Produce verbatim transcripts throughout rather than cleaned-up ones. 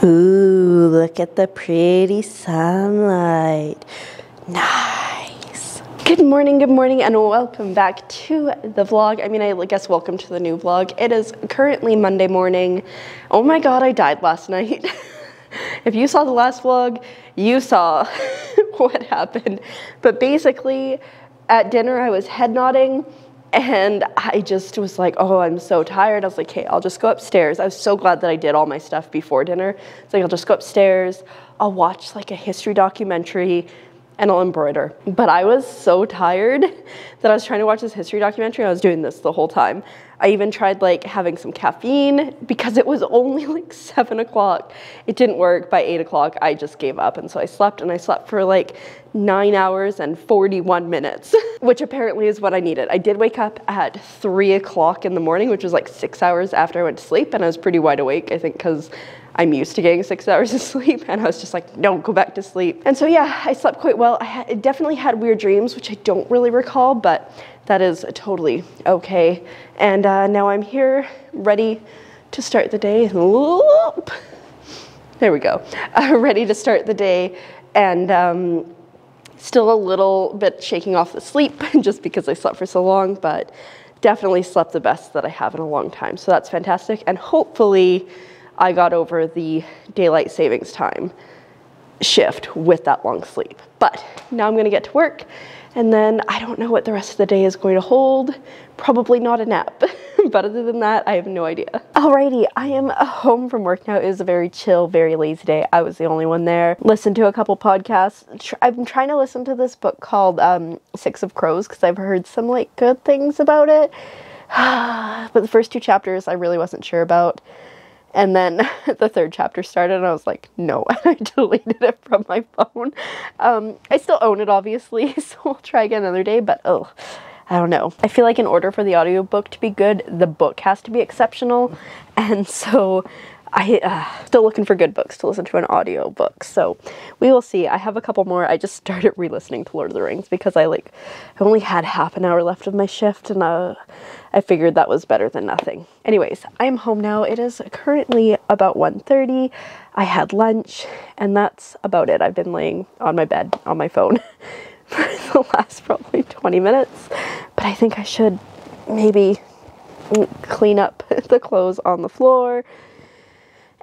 Ooh, look at the pretty sunlight. Nice. Good morning, good morning, and welcome back to the vlog. I mean, I guess welcome to the new vlog. It is currently Monday morning. Oh my God, I died last night. If you saw the last vlog, you saw what happened. But basically, at dinner, I was head nodding. And I just was like, oh, I'm so tired. I was like, hey, I'll just go upstairs. I was so glad that I did all my stuff before dinner. It's like, I'll just go upstairs. I'll watch like a history documentary and I'll embroider. But I was so tired that I was trying to watch this history documentary. And I was doing this the whole time. I even tried like having some caffeine because it was only like seven o'clock. It didn't work. By eight o'clock, I just gave up. And so I slept and I slept for like nine hours and forty-one minutes, which apparently is what I needed. I did wake up at three o'clock in the morning, which was like six hours after I went to sleep. And I was pretty wide awake, I think, because I'm used to getting six hours of sleep. And I was just like, no, go back to sleep. And so, yeah, I slept quite well. I had, definitely had weird dreams, which I don't really recall, but that is totally okay. And uh, now I'm here ready to start the day. There we go. Uh, ready to start the day. And um, still a little bit shaking off the sleep just because I slept for so long, but definitely slept the best that I have in a long time. So that's fantastic. And hopefully I got over the daylight savings time shift with that long sleep. But now I'm gonna get to work. And then I don't know what the rest of the day is going to hold. Probably not a nap, but other than that, I have no idea. Alrighty, I am home from work now. It was a very chill, very lazy day. I was the only one there. Listened to a couple podcasts. I'm trying to listen to this book called um, Six of Crows because I've heard some like good things about it. But the first two chapters I really wasn't sure about. And then the third chapter started and I was like, no, I deleted it from my phone. Um, I still own it, obviously, so I'll try again another day, but oh, I don't know. I feel like in order for the audiobook to be good, the book has to be exceptional. And so I uh, still looking for good books to listen to an audiobook. So we will see. I have a couple more. I just started re-listening to Lord of the Rings because I like I only had half an hour left of my shift and uh, I figured that was better than nothing. Anyways, I'm home now. It is currently about one thirty. I had lunch and that's about it. I've been laying on my bed on my phone for the last probably twenty minutes, but I think I should maybe clean up the clothes on the floor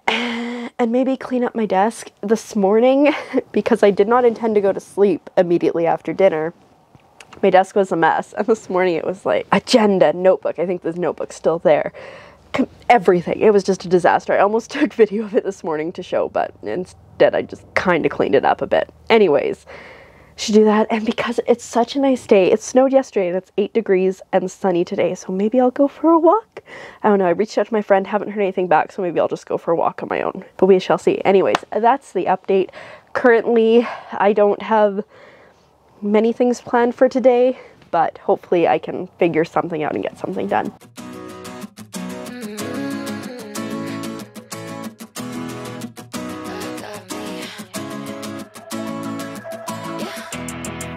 and maybe clean up my desk. This morning, because I did not intend to go to sleep immediately after dinner, my desk was a mess. And this morning it was like agenda, notebook. I think this notebook's still there. Com everything. It was just a disaster. I almost took video of it this morning to show, but instead I just kind of cleaned it up a bit. Anyways, should do that. And because it's such a nice day, it snowed yesterday and it's eight degrees and sunny today. So maybe I'll go for a walk. I don't know. I reached out to my friend, haven't heard anything back. So maybe I'll just go for a walk on my own, but we shall see. Anyways, that's the update. Currently, I don't have many things planned for today, but hopefully I can figure something out and get something done.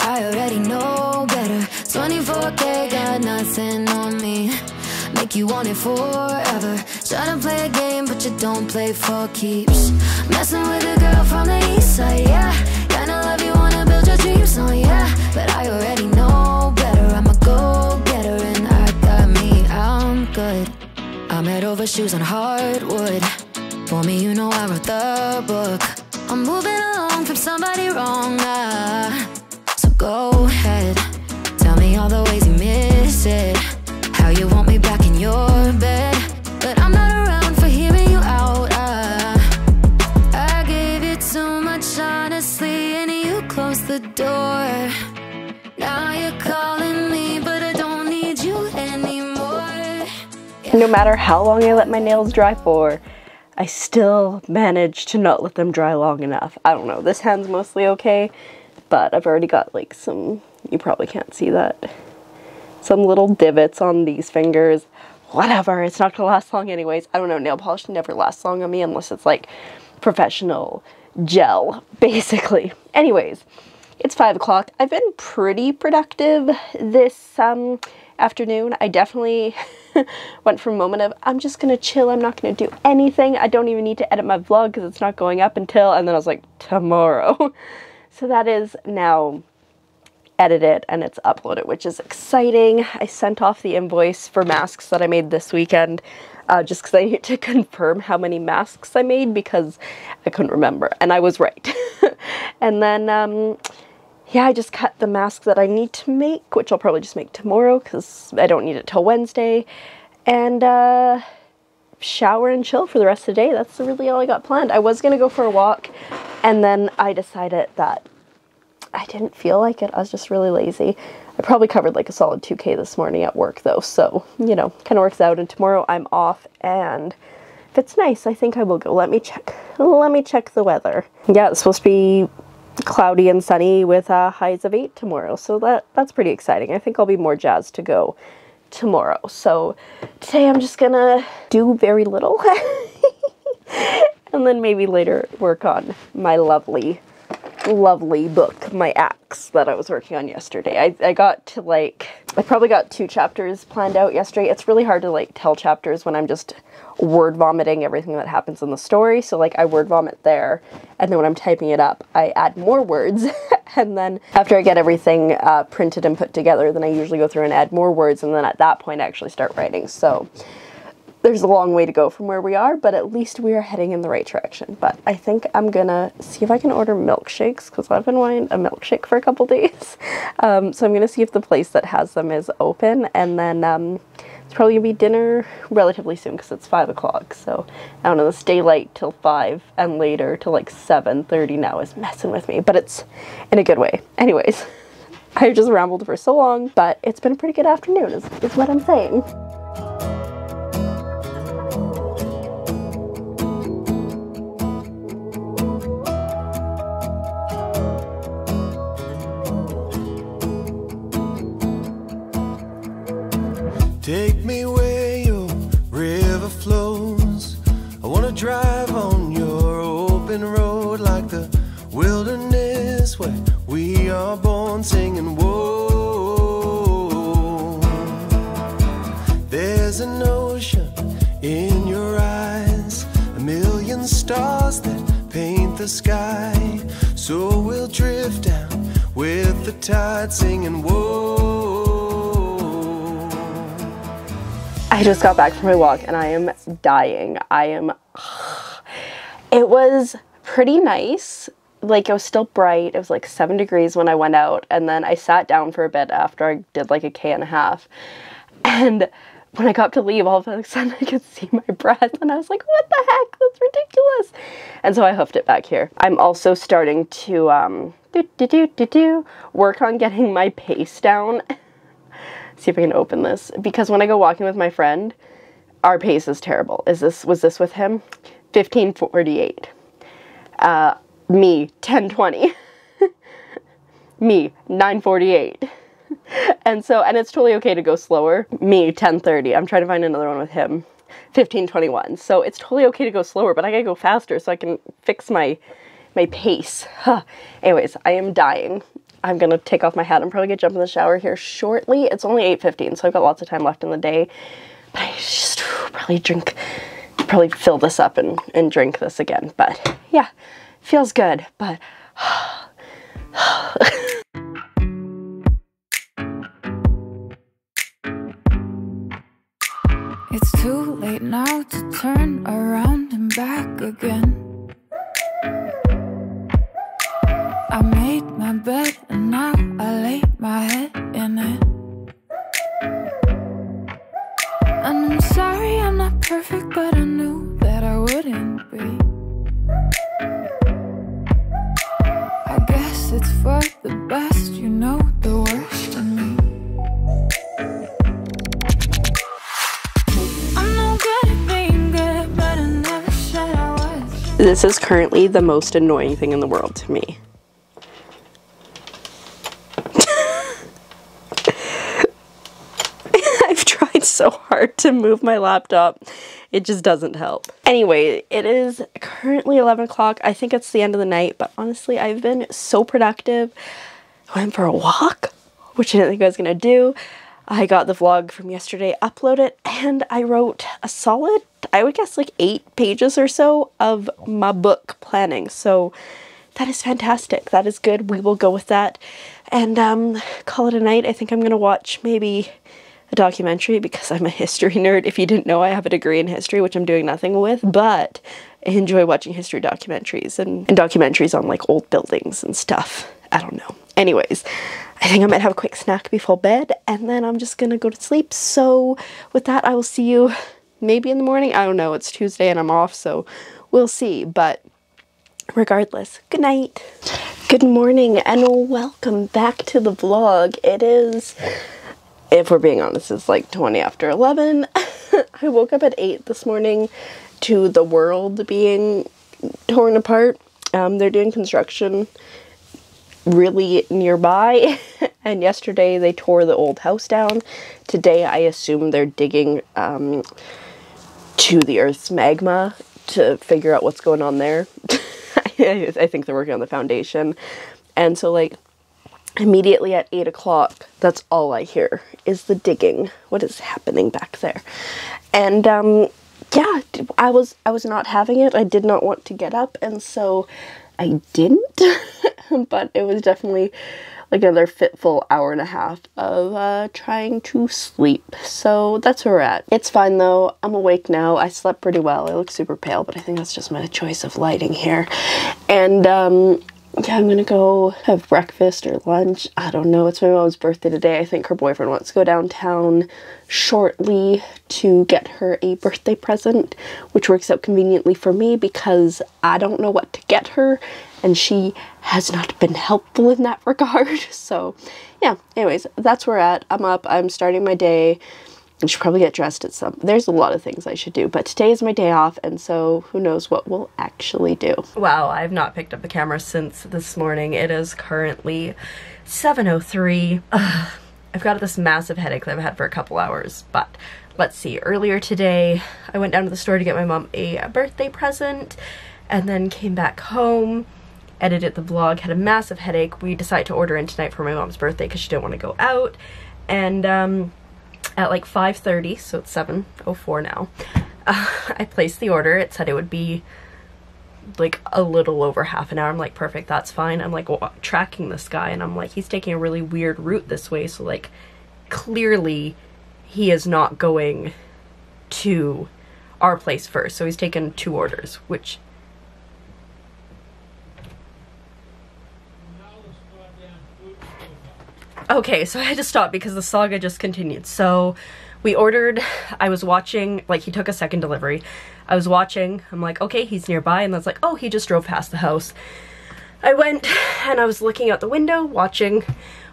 I already know better. Twenty-four K got nothing on me. Make you want it forever. Tryna play a game, but you don't play for keeps. Messing with a girl from the east side, yeah. Kinda love you, wanna build your dreams on, yeah. But I already know better. I'm a go-getter and I got me. I'm good. I'm head over shoes on hardwood. For me, you know I wrote the book. I'm moving along from somebody wrong. I Go ahead, tell me all the ways you miss it. How you want me back in your bed, but I'm not around for hearing you out. uh, I gave you too much honestly, and you closed the door. Now you're calling me, but I don't need you anymore. No matter how long I let my nails dry for, I still managed to not let them dry long enough. I don't know, this hand's mostly okay, but I've already got like some, you probably can't see that, some little divots on these fingers. Whatever, it's not gonna last long anyways. I don't know, nail polish never lasts long on me unless it's like professional gel, basically. Anyways, it's five o'clock. I've been pretty productive this um, afternoon, I definitely went from a moment of, I'm just gonna chill, I'm not gonna do anything, I don't even need to edit my vlog because it's not going up until, and then I was like, tomorrow. So that is now edited and it's uploaded, which is exciting. I sent off the invoice for masks that I made this weekend, uh, just because I need to confirm how many masks I made because I couldn't remember, and I was right. And then, um, yeah, I just cut the mask that I need to make, which I'll probably just make tomorrow because I don't need it till Wednesday, and uh, shower and chill for the rest of the day. That's really all I got planned. I was going to go for a walk, and then I decided that I didn't feel like it. I was just really lazy. I probably covered like a solid two K this morning at work though, so, you know, kind of works out, and tomorrow I'm off, and if it's nice, I think I will go. Let me check. Let me check the weather. Yeah, it's supposed to be cloudy and sunny with uh, highs of eight tomorrow, so that that's pretty exciting. I think I'll be more jazzed to go tomorrow. So today I'm just gonna do very little and then maybe later work on my lovely lovely book, my axe that I was working on yesterday. I, I got to like, I probably got two chapters planned out yesterday. It's really hard to like tell chapters when I'm just word vomiting everything that happens in the story. So like I word vomit there, and then when I'm typing it up, I add more words. And then after I get everything uh, printed and put together, then I usually go through and add more words. And then at that point I actually start writing. So there's a long way to go from where we are, but at least we are heading in the right direction. But I think I'm gonna see if I can order milkshakes, because I've been wanting a milkshake for a couple days. Um, so I'm gonna see if the place that has them is open, and then um, it's probably gonna be dinner relatively soon because it's five o'clock. So I don't know, this daylight till five and later till like seven thirty now is messing with me, but it's in a good way. Anyways, I just rambled for so long, but it's been a pretty good afternoon is, is what I'm saying. Take me where your river flows. I want to drive on your open road, like the wilderness where we are born, singing whoa. There's an ocean in your eyes, a million stars that paint the sky. So we'll drift down with the tide, singing whoa. I just got back from my walk and I am dying. I am, it was pretty nice. Like it was still bright. It was like seven degrees when I went out, and then I sat down for a bit after I did like a K and a half. And when I got up to leave, all of a sudden I could see my breath and I was like, what the heck? That's ridiculous. And so I hoofed it back here. I'm also starting to um, do, do, do, do, do, work on getting my pace down. See if I can open this, because when I go walking with my friend, our pace is terrible. Is this, was this with him? fifteen forty-eight. Uh, me, ten twenty. Me, nine forty-eight. And so, and it's totally okay to go slower. Me, ten thirty. I'm trying to find another one with him. fifteen twenty-one. So it's totally okay to go slower, but I gotta go faster so I can fix my, my pace. Huh. Anyways, I am dying. I'm gonna take off my hat and probably get jump in the shower here shortly. It's only eight fifteen, so I've got lots of time left in the day. But I just probably drink, probably fill this up and, and drink this again. But yeah, feels good, but. It's too late now to turn around and back again. I made my bed and now I lay my head in it. And I'm sorry I'm not perfect, but I knew that I wouldn't be. I guess it's for the best, you know the worst in me. I'm no good at being good, but I never said I was. This is currently the most annoying thing in the world to me. So hard to move my laptop. It just doesn't help. Anyway, it is currently eleven o'clock. I think it's the end of the night, but honestly, I've been so productive. I went for a walk, which I didn't think I was gonna do. I got the vlog from yesterday uploaded, and I wrote a solid, I would guess like eight pages or so of my book planning. So that is fantastic. That is good. We will go with that and um, call it a night. I think I'm going to watch maybe a documentary because I'm a history nerd. If you didn't know, I have a degree in history, which I'm doing nothing with, but I enjoy watching history documentaries and, and documentaries on like old buildings and stuff. I don't know. Anyways, I think I might have a quick snack before bed and then I'm just gonna go to sleep. So with that, I will see you maybe in the morning. I don't know, it's Tuesday and I'm off, so we'll see. But regardless, good night. Good morning and welcome back to the vlog. It is, if we're being honest, it's like twenty after eleven. I woke up at eight this morning to the world being torn apart. Um, they're doing construction really nearby and yesterday they tore the old house down. Today I assume they're digging um, to the earth's magma to figure out what's going on there. I think they're working on the foundation, and so like immediately at eight o'clock, that's all I hear is the digging, what is happening back there. And um, yeah, I was I was not having it. I did not want to get up, and so I didn't, but it was definitely like another fitful hour and a half of uh, trying to sleep. So that's where we're at. It's fine though. I'm awake now. I slept pretty well. I look super pale, but I think that's just my choice of lighting here. And um, yeah, I'm gonna go have breakfast or lunch. I don't know. It's my mom's birthday today. I think her boyfriend wants to go downtown shortly to get her a birthday present, which works out conveniently for me because I don't know what to get her and she has not been helpful in that regard. So yeah, anyways, that's where we're at. I'm up. I'm starting my day. I should probably get dressed at some. There's a lot of things I should do, but today is my day off, and so who knows what we'll actually do. Wow, I've not picked up the camera since this morning. It is currently seven oh three. Ugh, I've got this massive headache that I've had for a couple hours, but let's see. Earlier today, I went down to the store to get my mom a birthday present, and then came back home, edited the vlog, had a massive headache. We decided to order in tonight for my mom's birthday because she didn't want to go out, and um... at like five thirty, so it's seven oh four now, uh, I placed the order. It said it would be like a little over half an hour. I'm like, perfect, that's fine. I'm like tracking this guy and I'm like, he's taking a really weird route this way, so like clearly he is not going to our place first, so he's taken two orders, which okay, so I had to stop because the saga just continued. So we ordered, I was watching, like he took a second delivery. I was watching, I'm like, okay, he's nearby. And that's like, oh, he just drove past the house. I went and I was looking out the window, watching,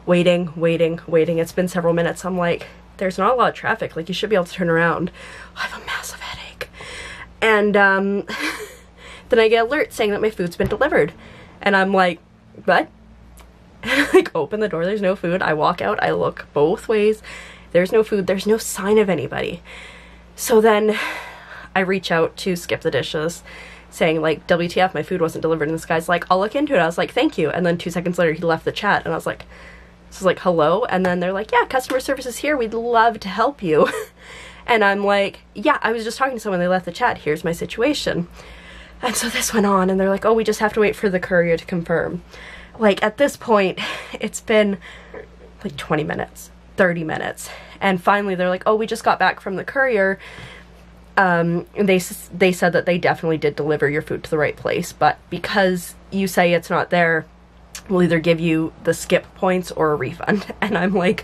waiting, waiting, waiting. It's been several minutes. I'm like, there's not a lot of traffic. Like you should be able to turn around. I have a massive headache. And um, then I get alert saying that my food's been delivered. And I'm like, what? I like open the door, there's no food. I walk out, I look both ways, there's no food, there's no sign of anybody. So then I reach out to Skip the Dishes saying like, W T F, my food wasn't delivered, and this guy's like, I'll look into it. I was like, thank you. And then two seconds later he left the chat and I was like, this is like, hello? And then they're like, yeah, customer service is here, we'd love to help you. And I'm like, yeah, I was just talking to someone, they left the chat, here's my situation. And so this went on and they're like, oh, we just have to wait for the courier to confirm. Like at this point, it's been like twenty minutes, thirty minutes. And finally they're like, oh, we just got back from the courier. Um, and they, they said that they definitely did deliver your food to the right place, but because you say it's not there, we'll either give you the skip points or a refund. And I'm like,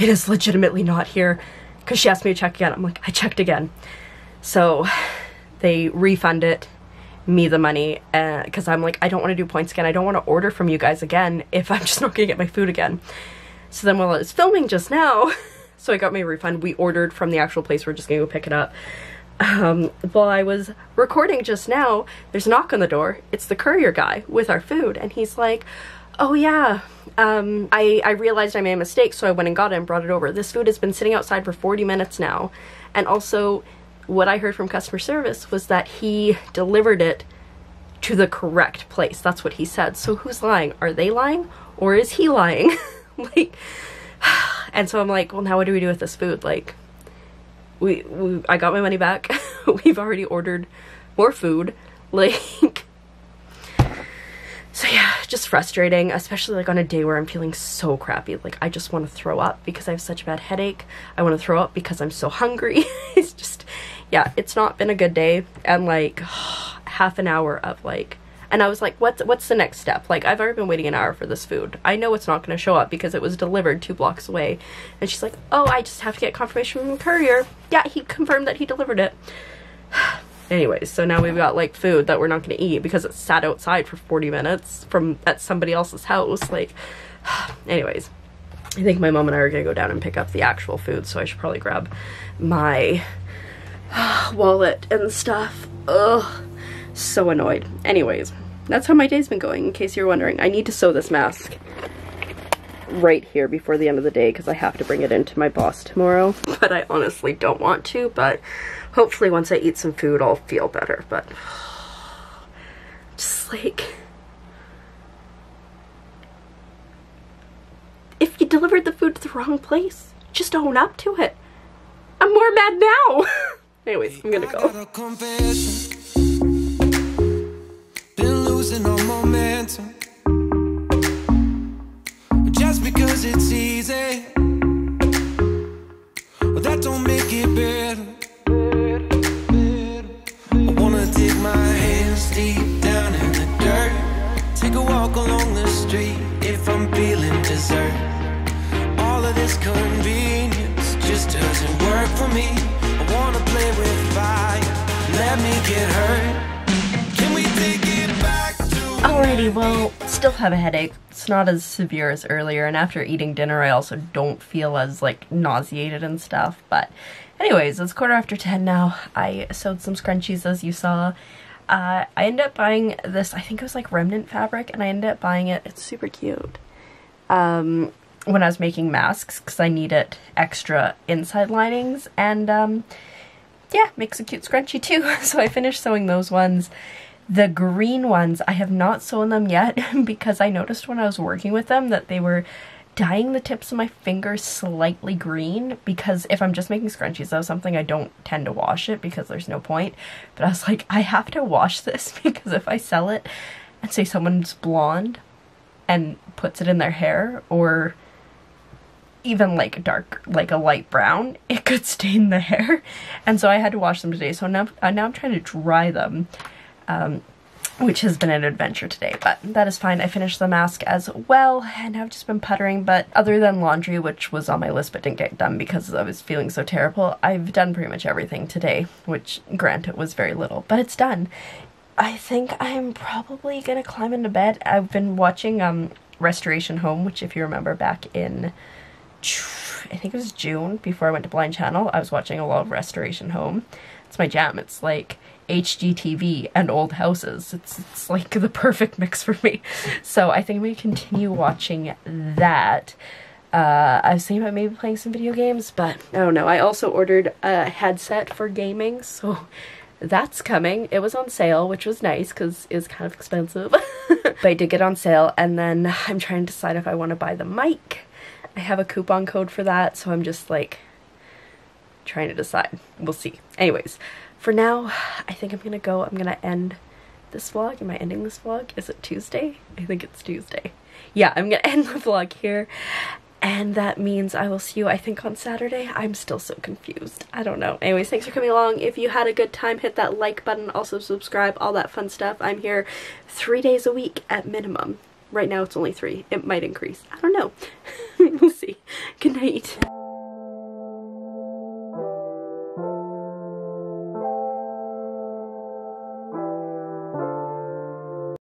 it is legitimately not here. Cause she asked me to check again. I'm like, I checked again. So they refund it. Me the money, because uh, I'm like, I don't want to do points again, I don't want to order from you guys again if I'm just not gonna get my food again. So then while I was filming just now, so I got my refund, we ordered from the actual place, we're just gonna go pick it up. Um, while I was recording just now, there's a knock on the door, it's the courier guy with our food, and he's like, oh yeah, um, I, I realized I made a mistake, so I went and got it and brought it over. This food has been sitting outside for forty minutes now, and also what I heard from customer service was that he delivered it to the correct place. That's what he said. So who's lying? Are they lying or is he lying? Like, And so I'm like, well, now what do we do with this food? Like, we, we I got my money back. We've already ordered more food. Like, so yeah, just frustrating, especially like on a day where I'm feeling so crappy. Like, I just want to throw up because I have such a bad headache. I want to throw up because I'm so hungry. It's just, yeah, it's not been a good day. And like, half an hour of like, and I was like, what's, what's the next step? Like, I've already been waiting an hour for this food. I know it's not going to show up because it was delivered two blocks away. And she's like, oh, I just have to get confirmation from the courier. Yeah, he confirmed that he delivered it. Anyways, so now we've got like food that we're not going to eat because it sat outside for forty minutes from at somebody else's house. Like, anyways, I think my mom and I are going to go down and pick up the actual food. So I should probably grab my wallet and stuff. Ugh, so annoyed. Anyways, that's how my day's been going, in case you're wondering. I need to sew this mask right here before the end of the day because I have to bring it into my boss tomorrow, but I honestly don't want to, but hopefully once I eat some food I'll feel better. But just like, if you delivered the food to the wrong place, just own up to it. I'm more mad now. Anyways, I'm gonna go. Been losing all momentum just because it's easy. Well, that don't make it better. I wanna dig my hands deep down in the dirt. Take a walk along the street if I'm feeling dessert. All of this convenience just doesn't work for me. I wanna play with fire, let me get hurt. Can we take it back? Alrighty, well, still have a headache. It's not as severe as earlier, and after eating dinner I also don't feel as like nauseated and stuff. But anyways, it's quarter after ten now. I sewed some scrunchies, as you saw. Uh, I ended up buying this, I think it was like remnant fabric, and I ended up buying it. It's super cute. Um, when I was making masks, because I needed extra inside linings, and um, yeah, makes a cute scrunchie too. So I finished sewing those ones. The green ones, I have not sewn them yet because I noticed when I was working with them that they were dyeing the tips of my fingers slightly green, because if I'm just making scrunchies, that was something I don't tend to wash it because there's no point. But I was like, I have to wash this because if I sell it and say someone's blonde and puts it in their hair, or even like a dark, like a light brown, it could stain the hair. And so I had to wash them today. So now, uh, now I'm trying to dry them. Um, which has been an adventure today, but that is fine. I finished the mask as well, and I've just been puttering, but other than laundry, which was on my list but didn't get done because I was feeling so terrible, I've done pretty much everything today, which, granted, was very little, but it's done. I think I'm probably gonna climb into bed. I've been watching um, Restoration Home, which, if you remember, back in, I think it was June, before I went to Blind Channel, I was watching a lot of Restoration Home. It's my jam. It's like H G T V and old houses. It's, it's like the perfect mix for me. So I think I'm going to continue watching that. Uh, I was thinking about maybe playing some video games, but I don't know. I also ordered a headset for gaming, so that's coming. It was on sale, which was nice because it was kind of expensive. But I did get on sale, and then I'm trying to decide if I want to buy the mic. I have a coupon code for that, so I'm just like trying to decide. We'll see. Anyways. For now, I think I'm gonna go. I'm gonna end this vlog. Am I ending this vlog? Is it Tuesday? I think it's Tuesday. Yeah, I'm gonna end the vlog here. And that means I will see you, I think, on Saturday. I'm still so confused. I don't know. Anyways, thanks for coming along. If you had a good time, hit that like button. Also subscribe, all that fun stuff. I'm here three days a week at minimum. Right now it's only three. It might increase. I don't know. We'll see. Good night.